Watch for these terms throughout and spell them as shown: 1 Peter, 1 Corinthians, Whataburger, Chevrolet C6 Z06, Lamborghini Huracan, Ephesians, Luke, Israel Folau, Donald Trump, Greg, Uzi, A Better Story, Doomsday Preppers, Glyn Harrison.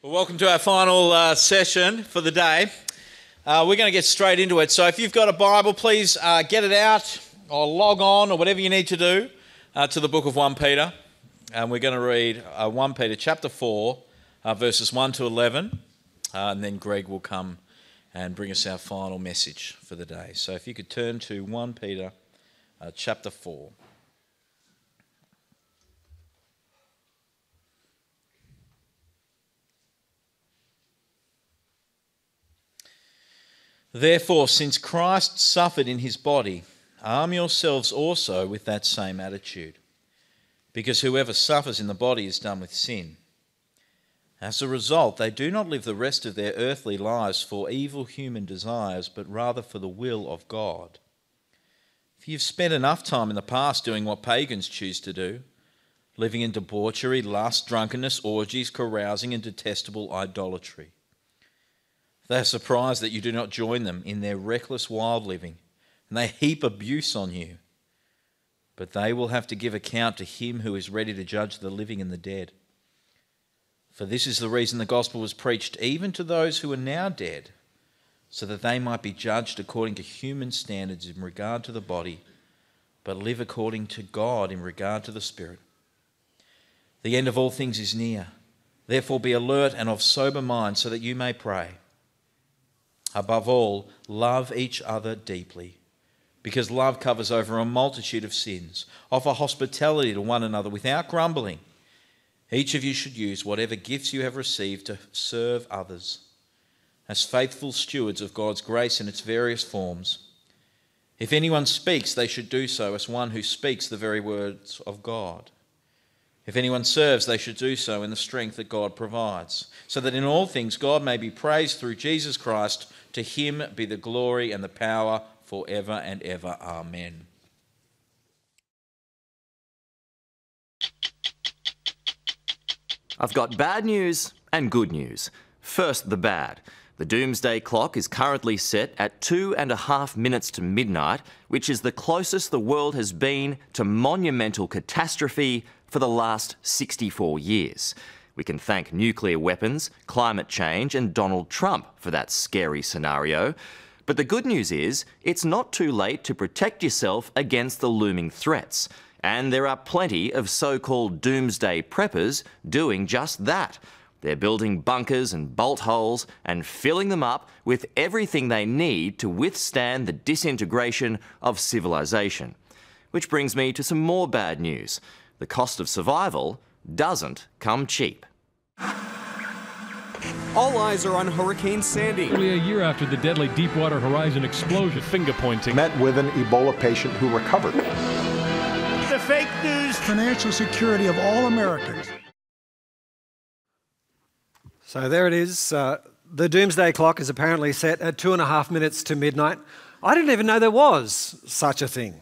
Well, welcome to our final session for the day. We're going to get straight into it. So if you've got a Bible, please get it out or log on or whatever you need to do to the book of 1 Peter. And we're going to read 1 Peter chapter 4, verses 1 to 11. And then Greg will come and bring us our final message for the day. So if you could turn to 1 Peter chapter 4. Therefore, since Christ suffered in his body, arm yourselves also with that same attitude, because whoever suffers in the body is done with sin. As a result, they do not live the rest of their earthly lives for evil human desires, but rather for the will of God. If you've spent enough time in the past doing what pagans choose to do, living in debauchery, lust, drunkenness, orgies, carousing, and detestable idolatry, they are surprised that you do not join them in their reckless wild living, and they heap abuse on you. But they will have to give account to him who is ready to judge the living and the dead. For this is the reason the gospel was preached even to those who are now dead, so that they might be judged according to human standards in regard to the body, but live according to God in regard to the spirit. The end of all things is near. Therefore be alert and of sober mind, so that you may pray. Above all, love each other deeply, because love covers over a multitude of sins. Offer hospitality to one another without grumbling. Each of you should use whatever gifts you have received to serve others, as faithful stewards of God's grace in its various forms. If anyone speaks, they should do so as one who speaks the very words of God. If anyone serves, they should do so in the strength that God provides, so that in all things God may be praised through Jesus Christ. To him be the glory and the power forever and ever. Amen. I've got bad news and good news. First, the bad. The Doomsday clock is currently set at 2.5 minutes to midnight, which is the closest the world has been to monumental catastrophe for the last 64 years. We can thank nuclear weapons, climate change and Donald Trump for that scary scenario. But the good news is, it's not too late to protect yourself against the looming threats. And there are plenty of so-called doomsday preppers doing just that. They're building bunkers and bolt holes and filling them up with everything they need to withstand the disintegration of civilization. Which brings me to some more bad news. The cost of survival doesn't come cheap. All eyes are on Hurricane Sandy. Only a year after the deadly Deepwater Horizon explosion, finger pointing. Met with an Ebola patient who recovered. The fake news. Financial security of all Americans. So there it is. The doomsday clock is apparently set at 2.5 minutes to midnight. I didn't even know there was such a thing.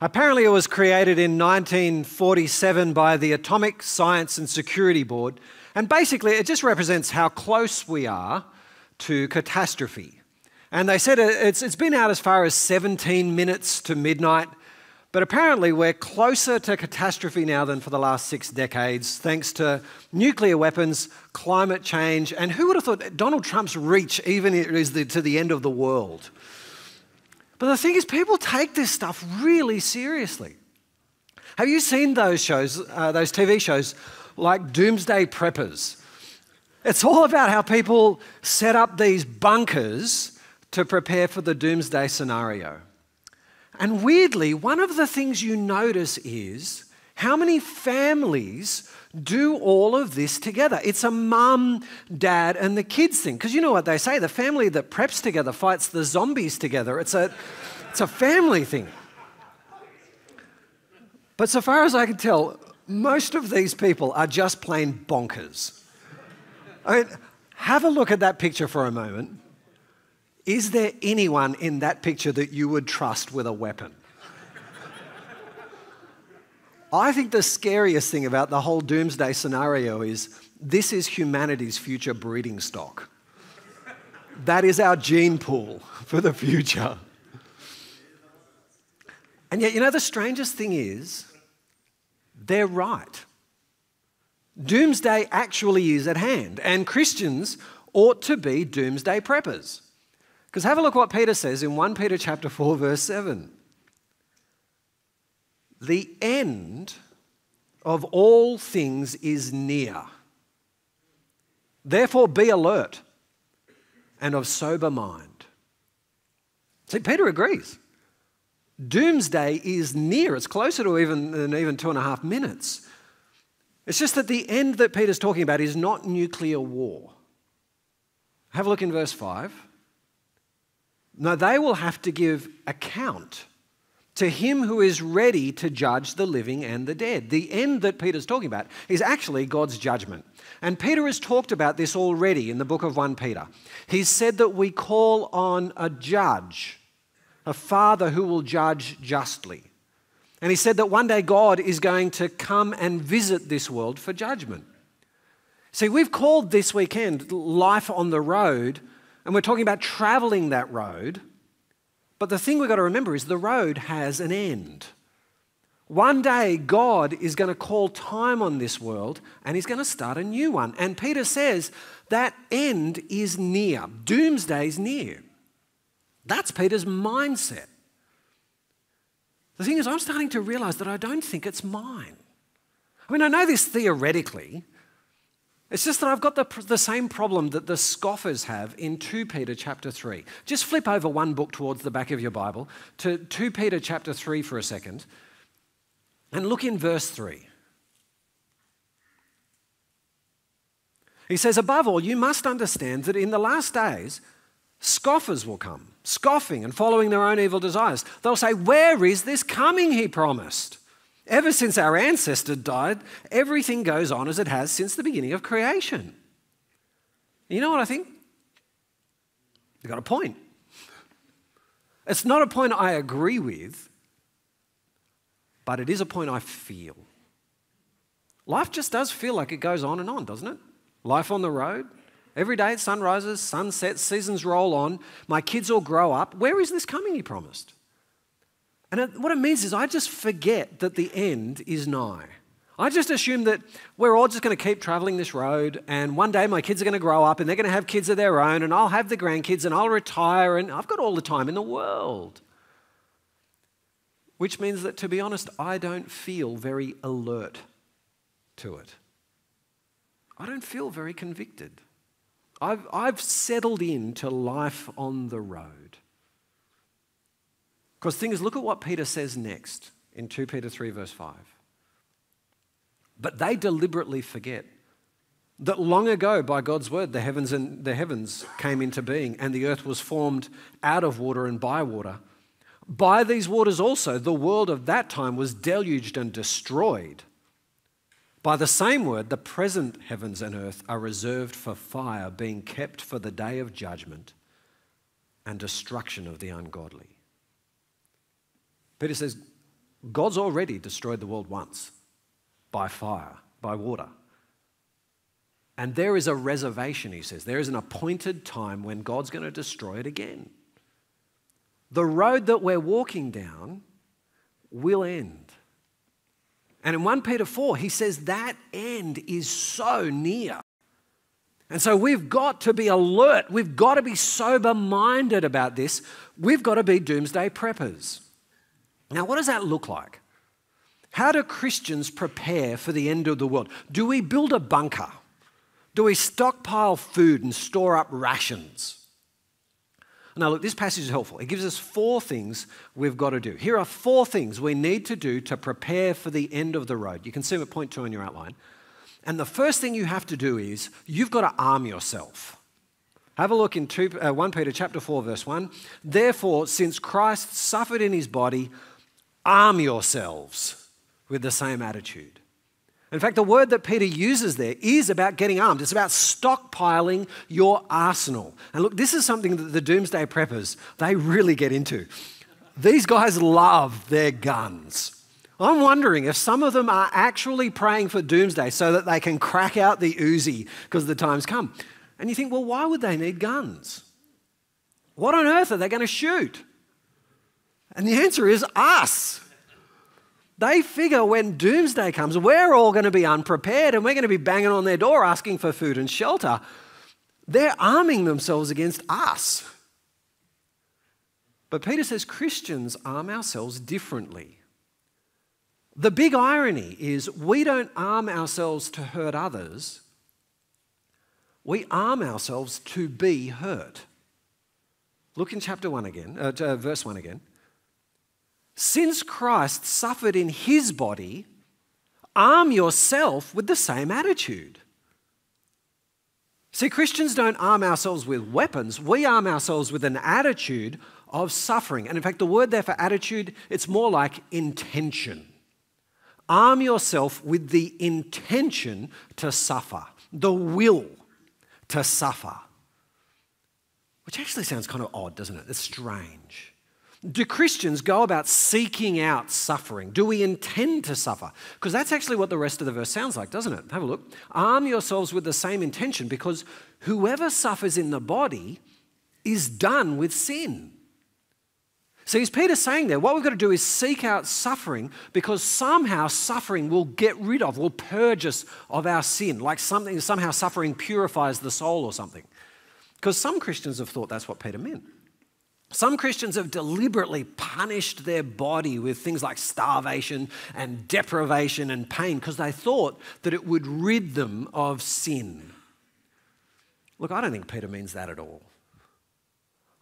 Apparently it was created in 1947 by the Atomic Science and Security Board, and basically it just represents how close we are to catastrophe. And they said it's been out as far as 17 minutes to midnight, but apparently we're closer to catastrophe now than for the last 6 decades, thanks to nuclear weapons, climate change, and who would have thought Donald Trump's reach even is to the end of the world? But the thing is, people take this stuff really seriously. Have you seen those shows, those TV shows like Doomsday Preppers? It's all about how people set up these bunkers to prepare for the doomsday scenario. And weirdly, one of the things you notice is how many families do all of this together. It's a mum, dad, and the kids thing. Because you know what they say, the family that preps together fights the zombies together. It's a family thing. But so far as I can tell, most of these people are just plain bonkers. I mean, have a look at that picture for a moment. Is there anyone in that picture that you would trust with a weapon? I think the scariest thing about the whole doomsday scenario is this is humanity's future breeding stock. That is our gene pool for the future. And yet, you know, the strangest thing is they're right. Doomsday actually is at hand, and Christians ought to be doomsday preppers. Because have a look what Peter says in 1 Peter chapter 4, verse 7. The end of all things is near. Therefore be alert and of sober mind. See, Peter agrees. Doomsday is near. It's closer to even 2.5 minutes. It's just that the end that Peter's talking about is not nuclear war. Have a look in verse 5. Now they will have to give account to him who is ready to judge the living and the dead. The end that Peter's talking about is actually God's judgment. And Peter has talked about this already in the book of 1 Peter. He's said that we call on a judge, a father who will judge justly. And he said that one day God is going to come and visit this world for judgment. See, we've called this weekend Life on the Road, and we're talking about traveling that road. But the thing we've got to remember is the road has an end. One day God is going to call time on this world and he's going to start a new one. And Peter says that end is near. Doomsday is near. That's Peter's mindset. The thing is, I'm starting to realize that I don't think it's mine. I mean, I know this theoretically. It's just that I've got the same problem that the scoffers have in 2 Peter chapter 3. Just flip over one book towards the back of your Bible to 2 Peter chapter 3 for a second and look in verse 3. He says, above all, you must understand that in the last days, scoffers will come, scoffing and following their own evil desires. They'll say, where is this coming he promised? Ever since our ancestor died, everything goes on as it has since the beginning of creation. You know what I think? They've got a point. It's not a point I agree with, but it is a point I feel. Life just does feel like it goes on and on, doesn't it? Life on the road. Every day, sun rises, sun sets, seasons roll on. My kids all grow up. Where is this coming he promised? And what it means is I just forget that the end is nigh. I just assume that we're all just going to keep traveling this road, and one day my kids are going to grow up and they're going to have kids of their own, and I'll have the grandkids and I'll retire, and I've got all the time in the world. Which means that, to be honest, I don't feel very alert to it. I don't feel very convicted. I've settled into life on the road. Because the thing is, look at what Peter says next in 2 Peter 3 verse 5. But they deliberately forget that long ago, by God's word, the heavens came into being, and the earth was formed out of water and by water. By these waters also, the world of that time was deluged and destroyed. By the same word, the present heavens and earth are reserved for fire, being kept for the day of judgment and destruction of the ungodly. Peter says, God's already destroyed the world once by fire, by water. And there is a reservation, he says. There is an appointed time when God's going to destroy it again. The road that we're walking down will end. And in 1 Peter 4, he says that end is so near. And so we've got to be alert. We've got to be sober-minded about this. We've got to be doomsday preppers. Now, what does that look like? How do Christians prepare for the end of the world? Do we build a bunker? Do we stockpile food and store up rations? Now, look, this passage is helpful. It gives us 4 things we've got to do. Here are 4 things we need to do to prepare for the end of the road. You can see them at point 2 in your outline. And the first thing you have to do is you've got to arm yourself. Have a look in 1 Peter chapter 4, verse 1. Therefore, since Christ suffered in his body, arm yourselves with the same attitude. In fact, the word that Peter uses there is about getting armed. It's about stockpiling your arsenal. And look, this is something that the doomsday preppers, they really get into. These guys love their guns. I'm wondering if some of them are actually praying for doomsday so that they can crack out the Uzi because the time's come. And you think, well, why would they need guns? What on earth are they going to shoot? And the answer is us. They figure when doomsday comes, we're all going to be unprepared and we're going to be banging on their door asking for food and shelter. They're arming themselves against us. But Peter says Christians arm ourselves differently. The big irony is we don't arm ourselves to hurt others. We arm ourselves to be hurt. Look in verse 1 again. Since Christ suffered in his body, arm yourself with the same attitude. See, Christians don't arm ourselves with weapons. We arm ourselves with an attitude of suffering. And in fact, the word there for attitude, it's more like intention. Arm yourself with the intention to suffer, the will to suffer. Which actually sounds kind of odd, doesn't it? It's strange. Do Christians go about seeking out suffering? Do we intend to suffer? Because that's actually what the rest of the verse sounds like, doesn't it? Have a look. Arm yourselves with the same intention, because whoever suffers in the body is done with sin. So is Peter saying there, what we've got to do is seek out suffering, because somehow suffering will get rid of, will purge us of our sin, like something, somehow suffering purifies the soul or something. Because some Christians have thought that's what Peter meant. Some Christians have deliberately punished their body with things like starvation and deprivation and pain because they thought that it would rid them of sin. Look, I don't think Peter means that at all.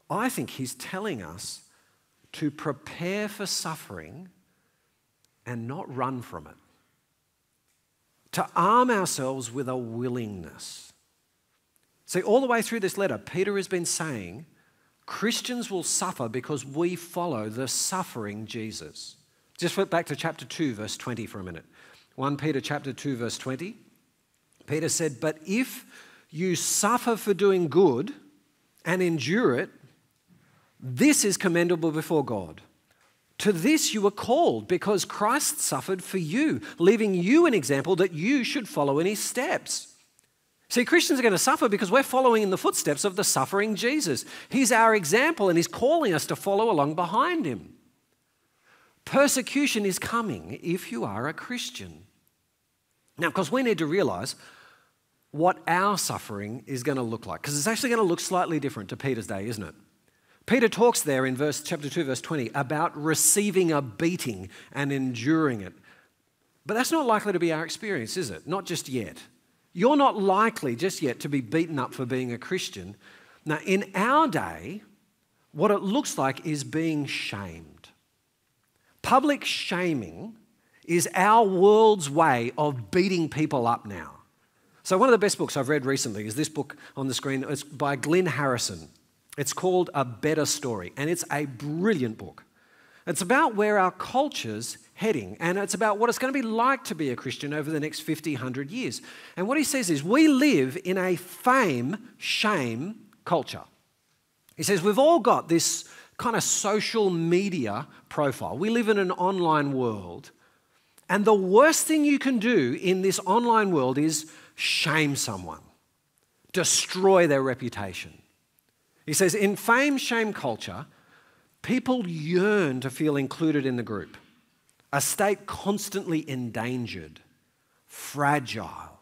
I think he's telling us to prepare for suffering and not run from it. To arm ourselves with a willingness. See, all the way through this letter, Peter has been saying, Christians will suffer because we follow the suffering Jesus. Just flip back to chapter 2, verse 20 for a minute. 1 Peter chapter 2, verse 20. Peter said, but if you suffer for doing good and endure it, this is commendable before God. To this you were called, because Christ suffered for you, leaving you an example that you should follow in his steps. See, Christians are going to suffer because we're following in the footsteps of the suffering Jesus. He's our example and he's calling us to follow along behind him. Persecution is coming if you are a Christian. Now, of course, we need to realize what our suffering is going to look like, because it's actually going to look slightly different to Peter's day, isn't it? Peter talks there in chapter 2, verse 20, about receiving a beating and enduring it. But that's not likely to be our experience, is it? Not just yet. You're not likely just yet to be beaten up for being a Christian. Now, in our day, what it looks like is being shamed. Public shaming is our world's way of beating people up now. So one of the best books I've read recently is this book on the screen. It's by Glyn Harrison. It's called A Better Story, and it's a brilliant book. It's about where our culture's heading, and it's about what it's going to be like to be a Christian over the next 50, 100 years. And what he says is we live in a fame-shame culture. He says we've all got this kind of social media profile. We live in an online world, and the worst thing you can do in this online world is shame someone, destroy their reputation. He says in fame-shame culture, people yearn to feel included in the group, a state constantly endangered, fragile,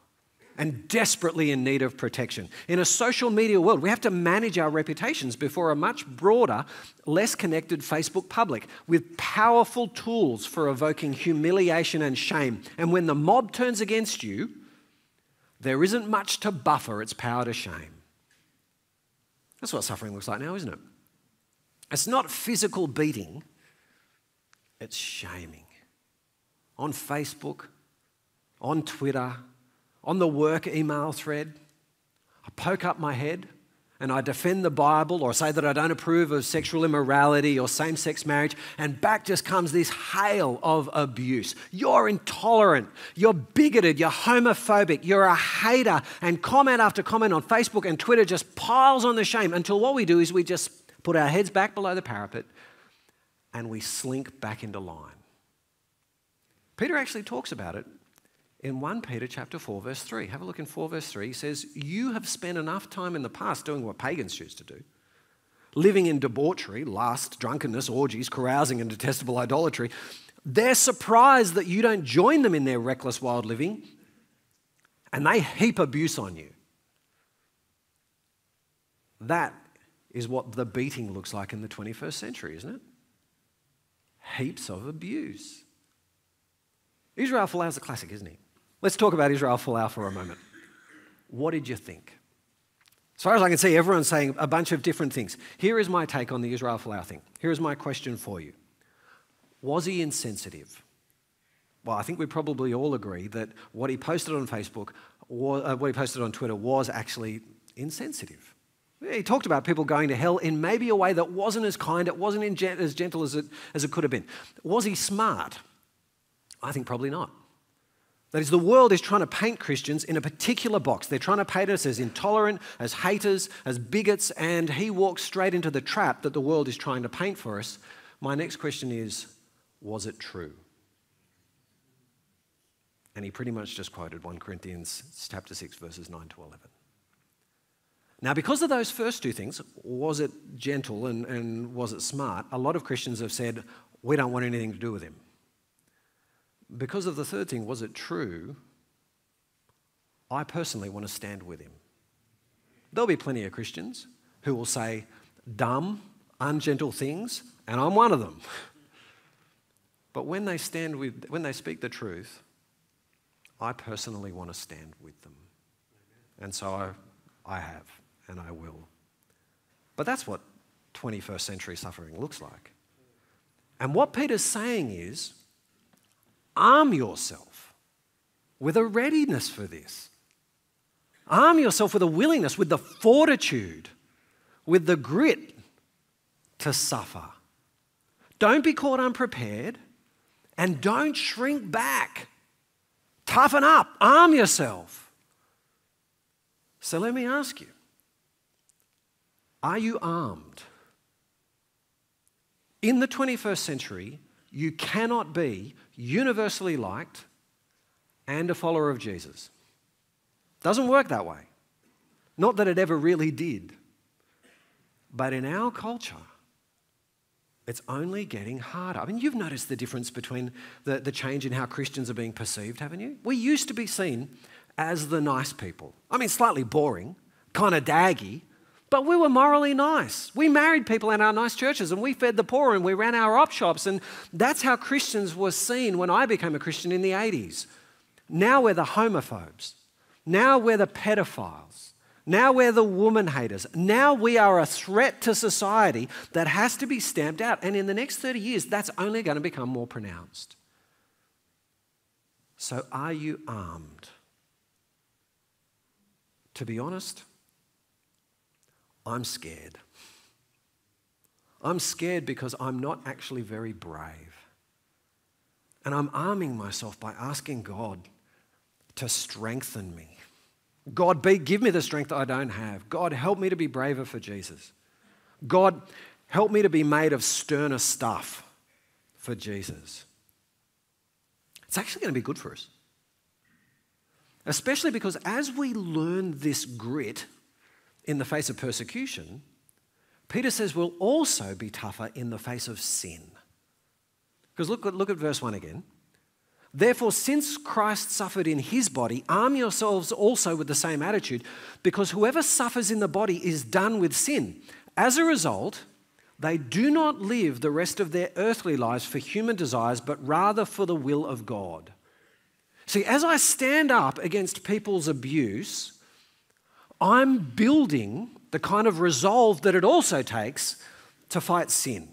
and desperately in need of protection. In a social media world, we have to manage our reputations before a much broader, less connected Facebook public with powerful tools for evoking humiliation and shame. And when the mob turns against you, there isn't much to buffer its power to shame. That's what suffering looks like now, isn't it? It's not physical beating, it's shaming. On Facebook, on Twitter, on the work email thread, I poke up my head and I defend the Bible or say that I don't approve of sexual immorality or same-sex marriage, and back just comes this hail of abuse. You're intolerant, you're bigoted, you're homophobic, you're a hater, and comment after comment on Facebook and Twitter just piles on the shame until what we do is we just put our heads back below the parapet, and we slink back into line. Peter actually talks about it in 1 Peter chapter 4, verse 3. Have a look in 4, verse 3. He says, you have spent enough time in the past doing what pagans choose to do, living in debauchery, lust, drunkenness, orgies, carousing, and detestable idolatry. They're surprised that you don't join them in their reckless, wild living, and they heap abuse on you. That is what the beating looks like in the 21st century, isn't it? Heaps of abuse. Israel Folau is a classic, isn't he? Let's talk about Israel Folau for a moment. What did you think? As far as I can see, everyone's saying a bunch of different things. Here is my take on the Israel Folau thing. Here is my question for you. Was he insensitive? Well, I think we probably all agree that what he posted on Facebook or what he posted on Twitter was actually insensitive. He talked about people going to hell in maybe a way that wasn't as kind, it wasn't as gentle as it could have been. Was he smart? I think probably not. That is, the world is trying to paint Christians in a particular box. They're trying to paint us as intolerant, as haters, as bigots, and he walks straight into the trap that the world is trying to paint for us. My next question is, was it true? And he pretty much just quoted 1 Corinthians chapter 6, verses 9 to 11. Now, because of those first two things, was it gentle and was it smart, a lot of Christians have said, we don't want anything to do with him. Because of the third thing, was it true? I personally want to stand with him. There'll be plenty of Christians who will say dumb, ungentle things, and I'm one of them. But when they speak the truth, I personally want to stand with them. And so I have, and I will. But that's what 21st century suffering looks like. And what Peter's saying is, arm yourself with a readiness for this. Arm yourself with a willingness, with the fortitude, with the grit to suffer. Don't be caught unprepared and don't shrink back. Toughen up, arm yourself. So let me ask you, are you armed? In the 21st century, you cannot be universally liked and a follower of Jesus. Doesn't work that way. Not that it ever really did. But in our culture, it's only getting harder. I mean, you've noticed the difference between the change in how Christians are being perceived, haven't you? We used to be seen as the nice people. I mean, slightly boring, kind of daggy, but we were morally nice. We married people in our nice churches and we fed the poor and we ran our op shops, and that's how Christians were seen when I became a Christian in the 80s. Now we're the homophobes. Now we're the pedophiles. Now we're the woman haters. Now we are a threat to society that has to be stamped out. And in the next 30 years, that's only going to become more pronounced. So are you armed? To be honest, I'm scared. I'm scared because I'm not actually very brave. And I'm arming myself by asking God to strengthen me. God, give me the strength I don't have. God, help me to be braver for Jesus. God, help me to be made of sterner stuff for Jesus. It's actually going to be good for us. Especially because as we learn this grit in the face of persecution, Peter says we'll also be tougher in the face of sin. Because look at verse 1 again. Therefore, since Christ suffered in his body, arm yourselves also with the same attitude, because whoever suffers in the body is done with sin. As a result, they do not live the rest of their earthly lives for human desires, but rather for the will of God. See, as I stand up against people's abuse, I'm building the kind of resolve that it also takes to fight sin.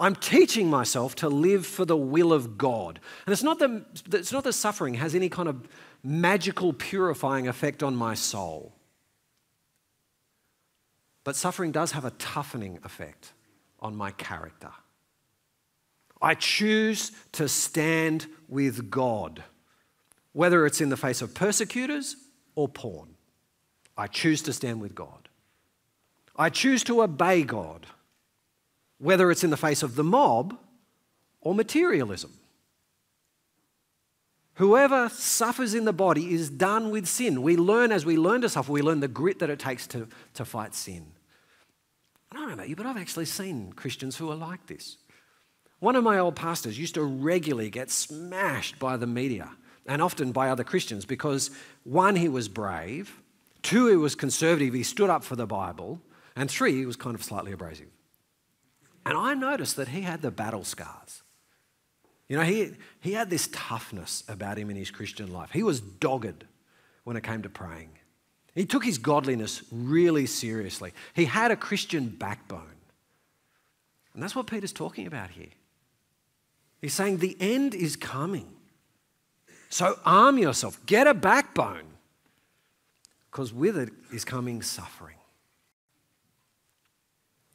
I'm teaching myself to live for the will of God. And it's not that suffering has any kind of magical purifying effect on my soul. But suffering does have a toughening effect on my character. I choose to stand with God, whether it's in the face of persecutors or porn. I choose to stand with God. I choose to obey God, whether it's in the face of the mob or materialism. Whoever suffers in the body is done with sin. We learn as we learn to suffer, we learn the grit that it takes to fight sin. I don't know about you, but I've actually seen Christians who are like this. One of my old pastors used to regularly get smashed by the media and often by other Christians because, one, he was brave, two, he was conservative, he stood up for the Bible, and three, he was kind of slightly abrasive. And I noticed that he had the battle scars. You know, he had this toughness about him in his Christian life. He was dogged when it came to praying. He took his godliness really seriously. He had a Christian backbone. And that's what Peter's talking about here. He's saying the end is coming. So arm yourself. Get a backbone. Because with it is coming suffering.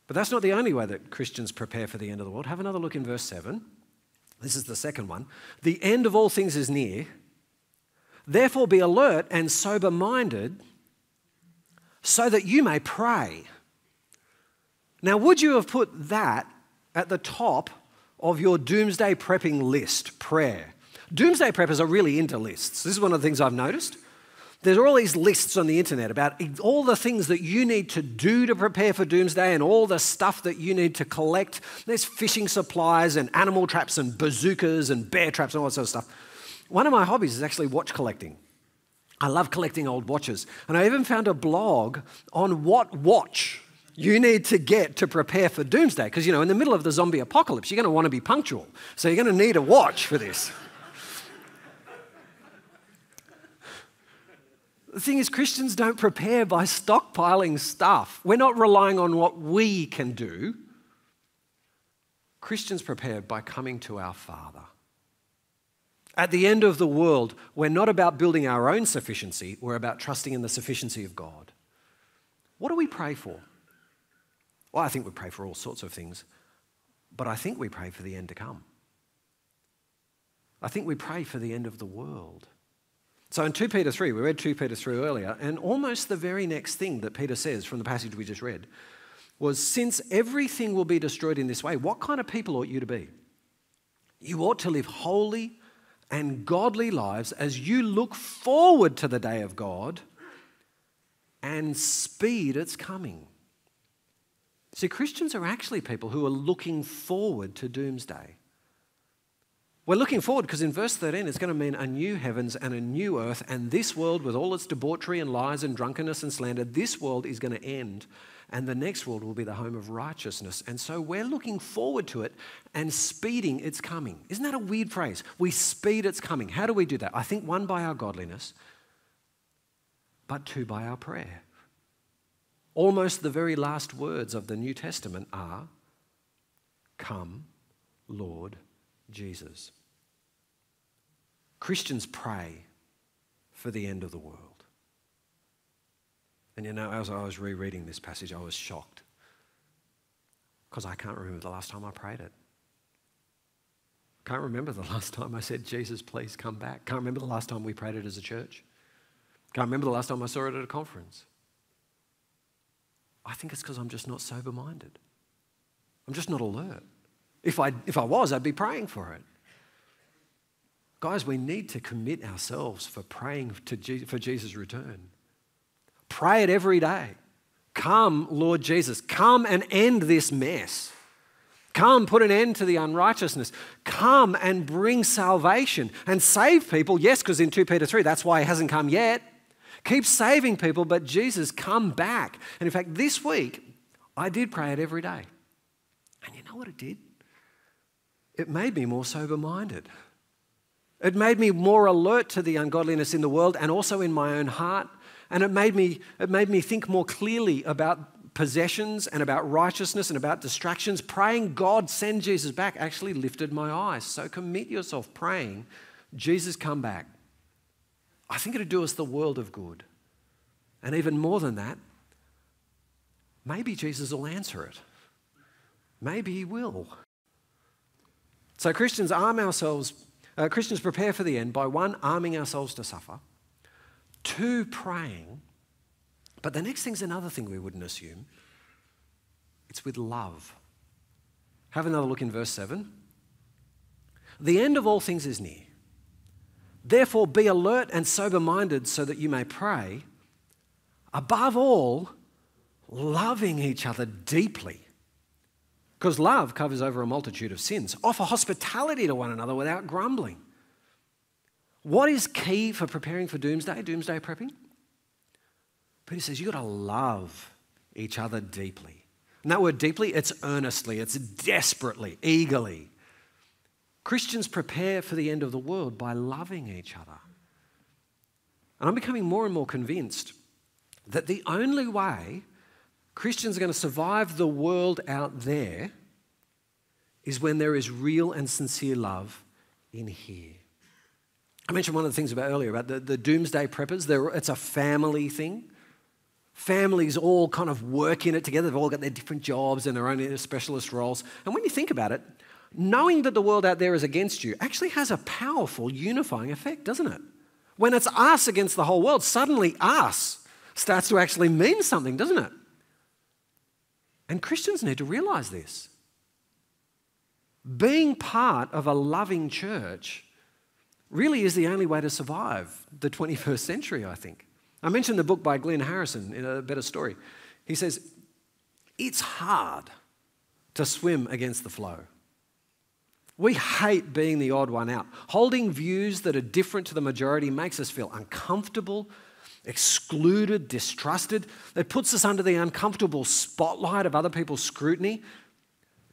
But that's not the only way that Christians prepare for the end of the world. Have another look in verse 7. This is the second one. The end of all things is near. Therefore be alert and sober-minded so that you may pray. Now, would you have put that at the top of your doomsday prepping list, prayer? Doomsday preppers are really into lists. This is one of the things I've noticed. There's all these lists on the internet about all the things that you need to do to prepare for doomsday and all the stuff that you need to collect. There's fishing supplies and animal traps and bazookas and bear traps and all that sort of stuff. One of my hobbies is actually watch collecting. I love collecting old watches. And I even found a blog on what watch you need to get to prepare for doomsday. Because, you know, in the middle of the zombie apocalypse, you're going to want to be punctual. So you're going to need a watch for this. The thing is, Christians don't prepare by stockpiling stuff. We're not relying on what we can do. Christians prepare by coming to our Father. At the end of the world, we're not about building our own sufficiency. We're about trusting in the sufficiency of God. What do we pray for? Well, I think we pray for all sorts of things, but I think we pray for the end to come. I think we pray for the end of the world. So in 2 Peter 3, we read 2 Peter 3 earlier, and almost the very next thing that Peter says from the passage we just read was, since everything will be destroyed in this way, what kind of people ought you to be? You ought to live holy and godly lives as you look forward to the day of God and speed its coming. See, Christians are actually people who are looking forward to doomsday. We're looking forward because in verse 13, it's going to mean a new heavens and a new earth, and this world with all its debauchery and lies and drunkenness and slander, this world is going to end, and the next world will be the home of righteousness. And so we're looking forward to it and speeding its coming. Isn't that a weird phrase? We speed its coming. How do we do that? I think one, by our godliness, but two, by our prayer. Almost the very last words of the New Testament are, come, Lord Jesus. Christians pray for the end of the world. And you know, as I was rereading this passage, I was shocked because I can't remember the last time I prayed it. Can't remember the last time I said, Jesus, please come back. Can't remember the last time we prayed it as a church. Can't remember the last time I saw it at a conference. I think it's because I'm just not sober-minded. I'm just not alert. If I was, I'd be praying for it. Guys, we need to commit ourselves for praying for Jesus' return. Pray it every day. Come, Lord Jesus. Come and end this mess. Come, put an end to the unrighteousness. Come and bring salvation and save people. Yes, because in 2 Peter 3, that's why he hasn't come yet. Keep saving people, but Jesus, come back. And in fact, this week, I did pray it every day. And you know what it did? It made me more sober-minded. It made me more alert to the ungodliness in the world and also in my own heart. And it made me think more clearly about possessions and about righteousness and about distractions. Praying, God, send Jesus back, actually lifted my eyes. So commit yourself praying, Jesus, come back. I think it'll do us the world of good. And even more than that, maybe Jesus will answer it. Maybe he will. So Christians prepare for the end by, one, arming ourselves to suffer, two, praying. But the next thing's another thing we wouldn't assume. It's with love. Have another look in verse 7. The end of all things is near. Therefore, be alert and sober-minded so that you may pray. Above all, loving each other deeply, because love covers over a multitude of sins. Offer hospitality to one another without grumbling. What is key for preparing for doomsday, doomsday prepping? Peter says you've got to love each other deeply. And that word deeply, it's earnestly, it's desperately, eagerly. Christians prepare for the end of the world by loving each other. And I'm becoming more and more convinced that the only way Christians are going to survive the world out there is when there is real and sincere love in here. I mentioned one of the things about earlier about the doomsday preppers. It's a family thing. Families all kind of work in it together. They've all got their different jobs and their own specialist roles. And when you think about it, knowing that the world out there is against you actually has a powerful unifying effect, doesn't it? When it's us against the whole world, suddenly us starts to actually mean something, doesn't it? And Christians need to realize this. Being part of a loving church really is the only way to survive the 21st century, I think. I mentioned the book by Glyn Harrison in A Better Story. He says, it's hard to swim against the flow. We hate being the odd one out. Holding views that are different to the majority makes us feel uncomfortable, excluded, distrusted. It puts us under the uncomfortable spotlight of other people's scrutiny.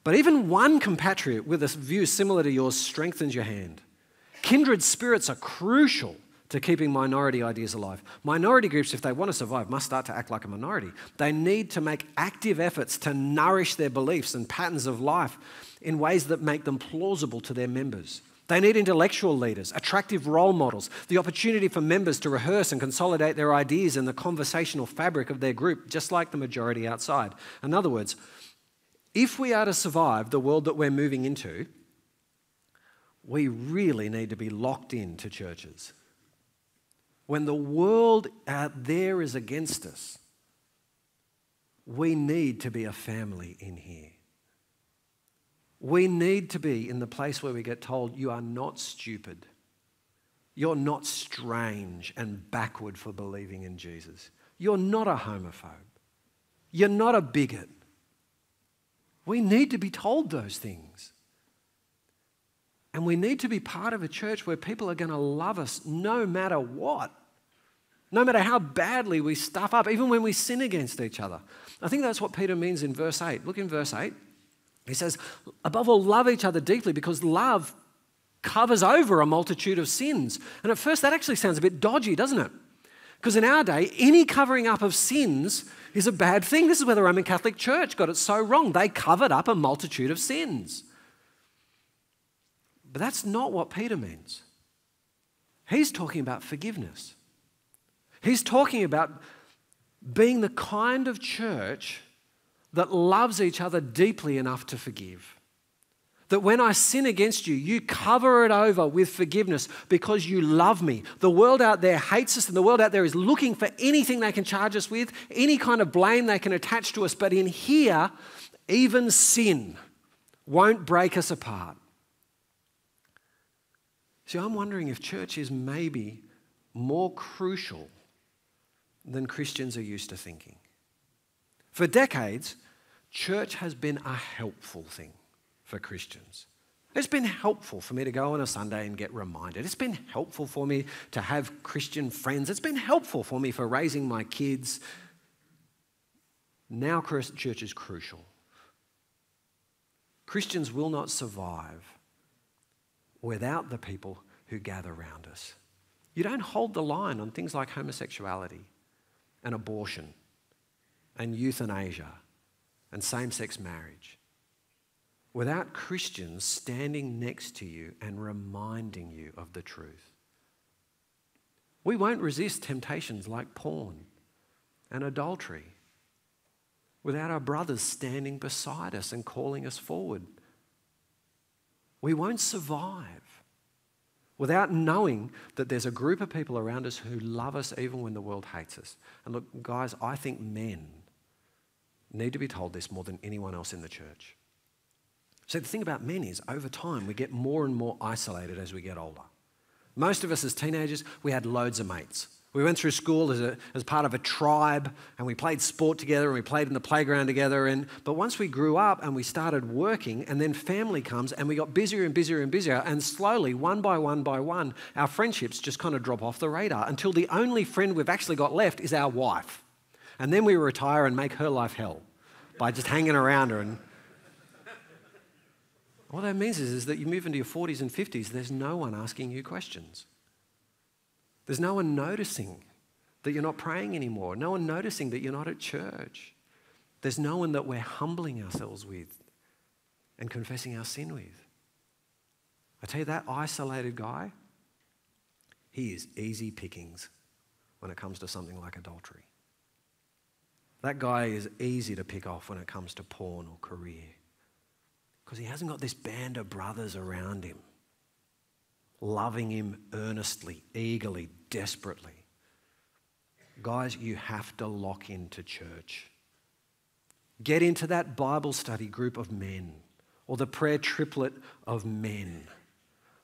But even one compatriot with a view similar to yours strengthens your hand. Kindred spirits are crucial to keeping minority ideas alive. Minority groups, if they want to survive, must start to act like a minority. They need to make active efforts to nourish their beliefs and patterns of life in ways that make them plausible to their members. They need intellectual leaders, attractive role models, the opportunity for members to rehearse and consolidate their ideas in the conversational fabric of their group, just like the majority outside. In other words, if we are to survive the world that we're moving into, we really need to be locked into churches. When the world out there is against us, we need to be a family in here. We need to be in the place where we get told, you are not stupid. You're not strange and backward for believing in Jesus. You're not a homophobe. You're not a bigot. We need to be told those things. And we need to be part of a church where people are going to love us no matter what. No matter how badly we stuff up, even when we sin against each other. I think that's what Peter means in verse 8. Look in verse 8. He says, above all, love each other deeply because love covers over a multitude of sins. And at first, that actually sounds a bit dodgy, doesn't it? Because in our day, any covering up of sins is a bad thing. This is where the Roman Catholic Church got it so wrong. They covered up a multitude of sins. But that's not what Peter means. He's talking about forgiveness. He's talking about being the kind of church that loves each other deeply enough to forgive. That when I sin against you, you cover it over with forgiveness because you love me. The world out there hates us, and the world out there is looking for anything they can charge us with, any kind of blame they can attach to us. But in here, even sin won't break us apart. See, I'm wondering if church is maybe more crucial than Christians are used to thinking. For decades, church has been a helpful thing for Christians. It's been helpful for me to go on a Sunday and get reminded. It's been helpful for me to have Christian friends. It's been helpful for me for raising my kids. Now church is crucial. Christians will not survive without the people who gather around us. You don't hold the line on things like homosexuality and abortion and euthanasia and same-sex marriage without Christians standing next to you and reminding you of the truth. We won't resist temptations like porn and adultery without our brothers standing beside us and calling us forward. We won't survive without knowing that there's a group of people around us who love us even when the world hates us. And look, guys, I think men need to be told this more than anyone else in the church. So the thing about men is, over time, we get more and more isolated as we get older. Most of us as teenagers, we had loads of mates. We went through school as part of a tribe, and we played sport together, and we played in the playground together. But once we grew up and we started working, and then family comes, and we got busier and busier and busier, and slowly, one by one, our friendships just kind of drop off the radar until the only friend we've actually got left is our wife. And then we retire and make her life hell by just hanging around her. And what that means is that you move into your 40s and 50s, and there's no one asking you questions. There's no one noticing that you're not praying anymore. No one noticing that you're not at church. There's no one that we're humbling ourselves with and confessing our sin with. I tell you, that isolated guy, he is easy pickings when it comes to something like adultery. That guy is easy to pick off when it comes to porn or career because he hasn't got this band of brothers around him, loving him earnestly, eagerly, desperately. Guys, you have to lock into church. Get into that Bible study group of men or the prayer triplet of men.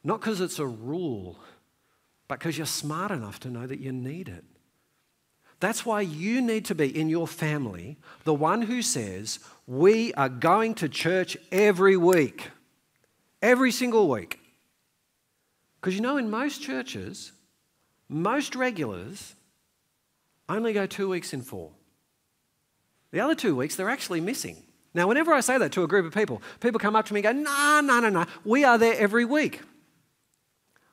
Not because it's a rule, but because you're smart enough to know that you need it. That's why you need to be in your family the one who says, we are going to church every week. Every single week. Because you know in most churches, most regulars only go 2 weeks in four. The other 2 weeks, they're actually missing. Now, whenever I say that to a group of people, people come up to me and go, no, we are there every week.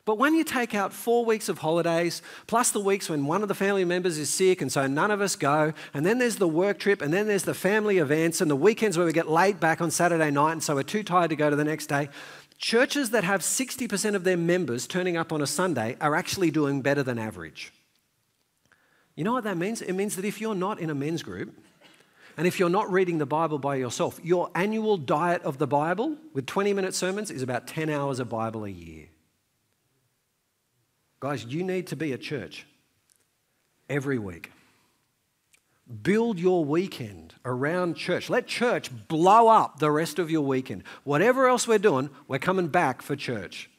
But when you take out 4 weeks of holidays, plus the weeks when one of the family members is sick and so none of us go, and then there's the work trip, and then there's the family events, and the weekends where we get laid back on Saturday night and so we're too tired to go to the next day, churches that have 60% of their members turning up on a Sunday are actually doing better than average. You know what that means? It means that if you're not in a men's group and if you're not reading the Bible by yourself, your annual diet of the Bible with 20-minute sermons is about 10 hours of Bible a year. Guys, you need to be at church every week. Build your weekend around church. Let church blow up the rest of your weekend. Whatever else we're doing, we're coming back for church.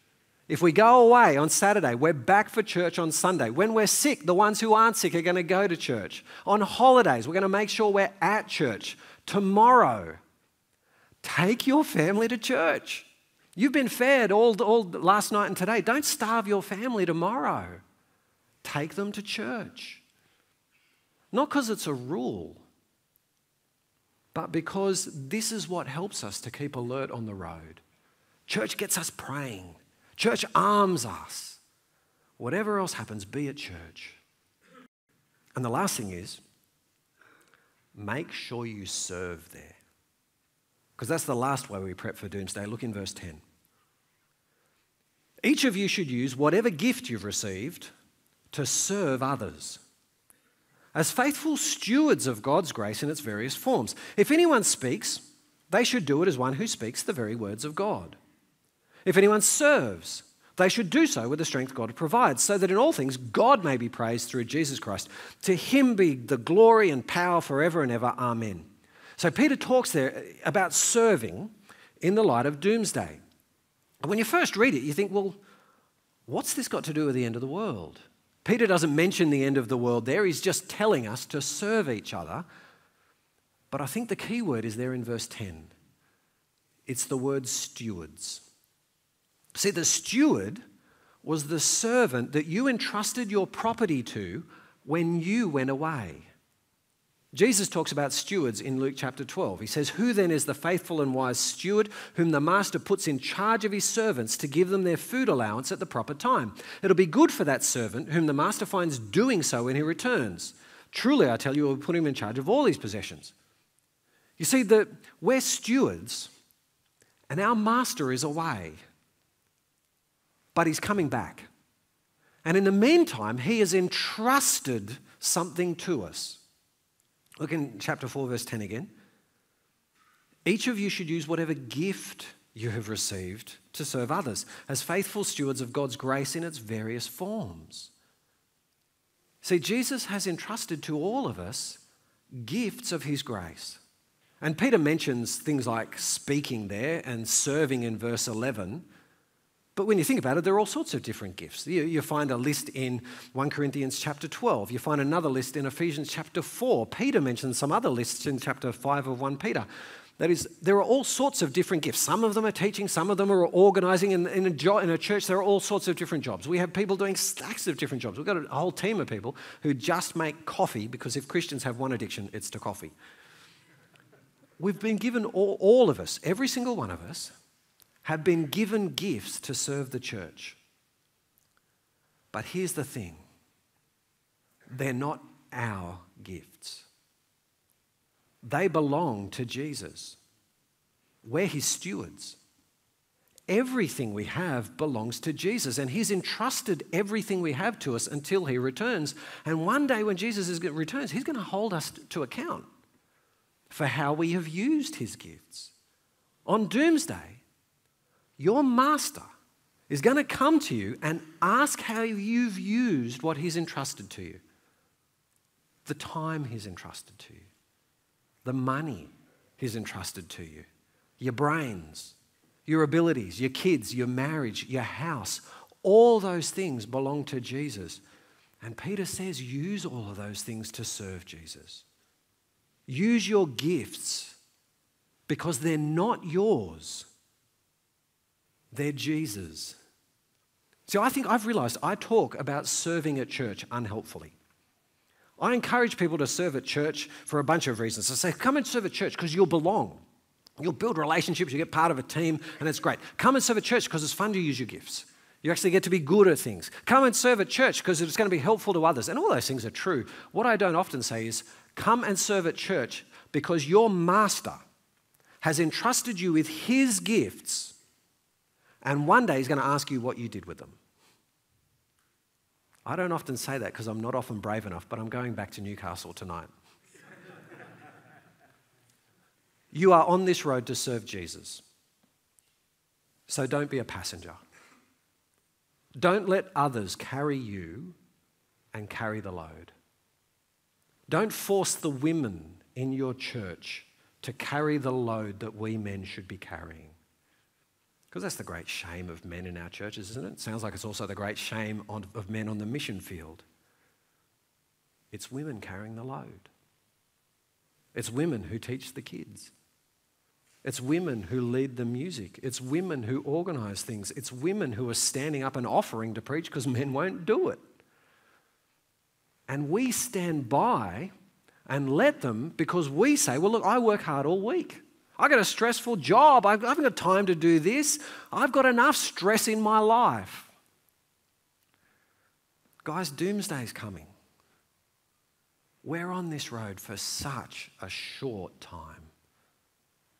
If we go away on Saturday, we're back for church on Sunday. When we're sick, the ones who aren't sick are going to go to church. On holidays, we're going to make sure we're at church. Tomorrow, take your family to church. You've been fed all last night and today. Don't starve your family tomorrow. Take them to church. Not because it's a rule, but because this is what helps us to keep alert on the road. Church gets us praying. Church arms us. Whatever else happens, be at church. And the last thing is, make sure you serve there. Because that's the last way we prep for doomsday. Look in verse 10. Each of you should use whatever gift you've received to serve others, as faithful stewards of God's grace in its various forms. If anyone speaks, they should do it as one who speaks the very words of God. If anyone serves, they should do so with the strength God provides, so that in all things God may be praised through Jesus Christ. To him be the glory and power forever and ever. Amen. So Peter talks there about serving in the light of doomsday. And when you first read it, you think, well, what's this got to do with the end of the world? Peter doesn't mention the end of the world there. He's just telling us to serve each other. But I think the key word is there in verse 10. It's the word stewards. See, the steward was the servant that you entrusted your property to when you went away. Jesus talks about stewards in Luke chapter 12. He says, "Who then is the faithful and wise steward whom the master puts in charge of his servants to give them their food allowance at the proper time? It'll be good for that servant whom the master finds doing so when he returns. Truly, I tell you, we'll put him in charge of all his possessions." You see, we're stewards and our master is away, but he's coming back. And in the meantime, he has entrusted something to us. Look in chapter 4, verse 10 again. Each of you should use whatever gift you have received to serve others as faithful stewards of God's grace in its various forms. See, Jesus has entrusted to all of us gifts of his grace. And Peter mentions things like speaking there and serving in verse 11. But when you think about it, there are all sorts of different gifts. You find a list in 1 Corinthians chapter 12. You find another list in Ephesians chapter 4. Peter mentions some other lists in chapter 5 of 1 Peter. That is, there are all sorts of different gifts. Some of them are teaching, some of them are organising. In a church, there are all sorts of different jobs. We have people doing stacks of different jobs. We've got a whole team of people who just make coffee, because if Christians have one addiction, it's to coffee. We've been given, all of us, every single one of us, have been given gifts to serve the church. But here's the thing. They're not our gifts. They belong to Jesus. We're his stewards. Everything we have belongs to Jesus, and he's entrusted everything we have to us until he returns. And one day when Jesus returns, he's going to hold us to account for how we have used his gifts. On Doomsday, your master is going to come to you and ask how you've used what he's entrusted to you. The time he's entrusted to you. The money he's entrusted to you. Your brains, your abilities, your kids, your marriage, your house. All those things belong to Jesus. And Peter says, use all of those things to serve Jesus. Use your gifts, because they're not yours. They're Jesus. See, I think I've realised I talk about serving at church unhelpfully. I encourage people to serve at church for a bunch of reasons. I say, come and serve at church because you'll belong. You'll build relationships, you get part of a team, and it's great. Come and serve at church because it's fun to use your gifts. You actually get to be good at things. Come and serve at church because it's going to be helpful to others. And all those things are true. What I don't often say is, come and serve at church because your master has entrusted you with his gifts. And one day he's going to ask you what you did with them. I don't often say that because I'm not often brave enough, but I'm going back to Newcastle tonight. You are on this road to serve Jesus. So don't be a passenger. Don't let others carry you and carry the load. Don't force the women in your church to carry the load that we men should be carrying. Because that's the great shame of men in our churches, isn't it? Sounds like it's also the great shame of men on the mission field. It's women carrying the load. It's women who teach the kids. It's women who lead the music. It's women who organise things. It's women who are standing up and offering to preach because men won't do it. And we stand by and let them, because we say, well, look, I work hard all week. I've got a stressful job. I haven't got time to do this. I've got enough stress in my life. Guys, Doomsday's coming. We're on this road for such a short time.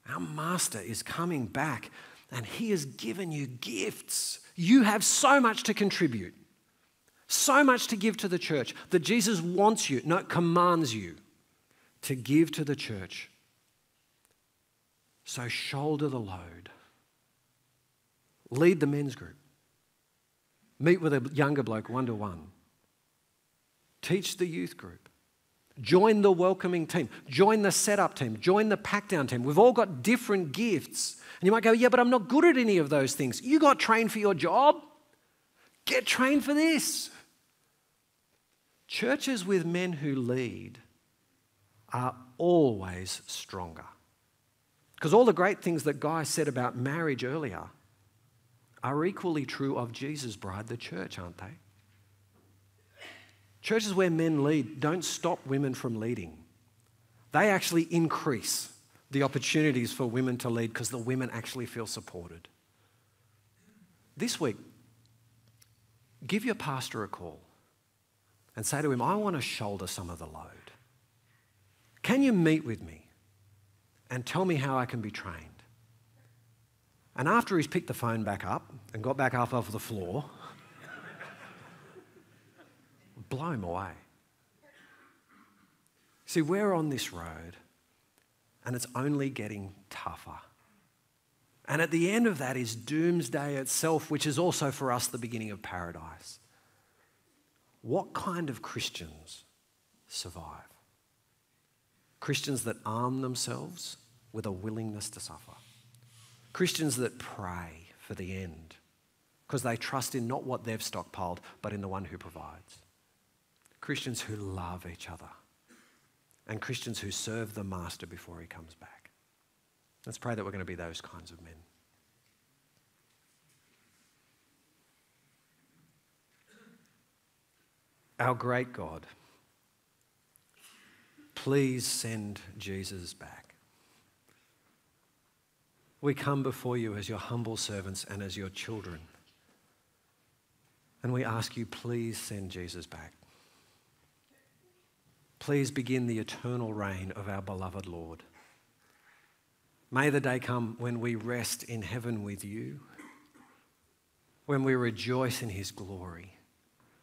Our master is coming back and he has given you gifts. You have so much to contribute, so much to give to the church that Jesus wants you, no, commands you to give to the church. So shoulder the load. Lead the men's group. Meet with a younger bloke one-to-one. Teach the youth group. Join the welcoming team. Join the setup team. Join the pack-down team. We've all got different gifts. And you might go, yeah, but I'm not good at any of those things. You got trained for your job. Get trained for this. Churches with men who lead are always stronger. Because all the great things that Guy said about marriage earlier are equally true of Jesus' bride, the church, aren't they? Churches where men lead don't stop women from leading. They actually increase the opportunities for women to lead because the women actually feel supported. This week, give your pastor a call and say to him, I want to shoulder some of the load. Can you meet with me? And tell me how I can be trained. And after he's picked the phone back up and got back up off the floor, blow him away. See, we're on this road and it's only getting tougher. And at the end of that is Doomsday itself, which is also for us the beginning of paradise. What kind of Christians survive? Christians that arm themselves with a willingness to suffer. Christians that pray for the end. because they trust in not what they've stockpiled, but in the one who provides. Christians who love each other and Christians who serve the Master before he comes back. Let's pray that we're going to be those kinds of men. Our great God, please send Jesus back. We come before you as your humble servants and as your children. And we ask you, please send Jesus back. Please begin the eternal reign of our beloved Lord. May the day come when we rest in heaven with you, when we rejoice in his glory,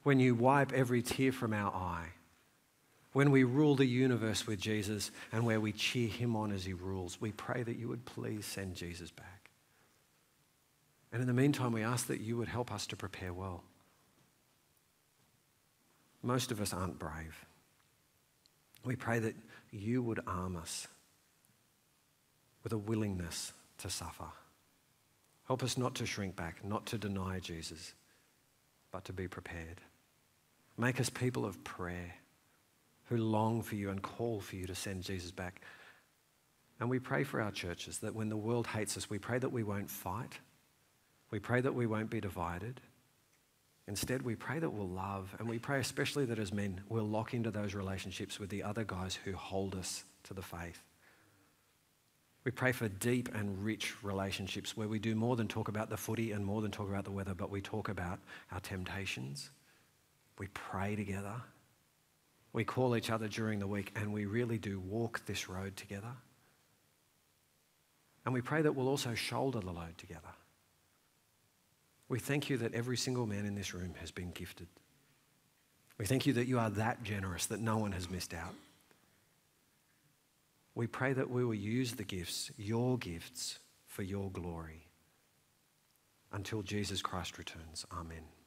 when you wipe every tear from our eye, when we rule the universe with Jesus and where we cheer him on as he rules. We pray that you would please send Jesus back. And in the meantime, we ask that you would help us to prepare well. Most of us aren't brave. We pray that you would arm us with a willingness to suffer. Help us not to shrink back, not to deny Jesus, but to be prepared. Make us people of prayer who long for you and call for you to send Jesus back. And we pray for our churches that when the world hates us, we pray that we won't fight. We pray that we won't be divided. Instead, we pray that we'll love, and we pray especially that as men, we'll lock into those relationships with the other guys who hold us to the faith. We pray for deep and rich relationships where we do more than talk about the footy and more than talk about the weather, but we talk about our temptations. We pray together. We call each other during the week, and we really do walk this road together. And we pray that we'll also shoulder the load together. We thank you that every single man in this room has been gifted. We thank you that you are that generous that no one has missed out. We pray that we will use the gifts, your gifts, for your glory. Until Jesus Christ returns, amen.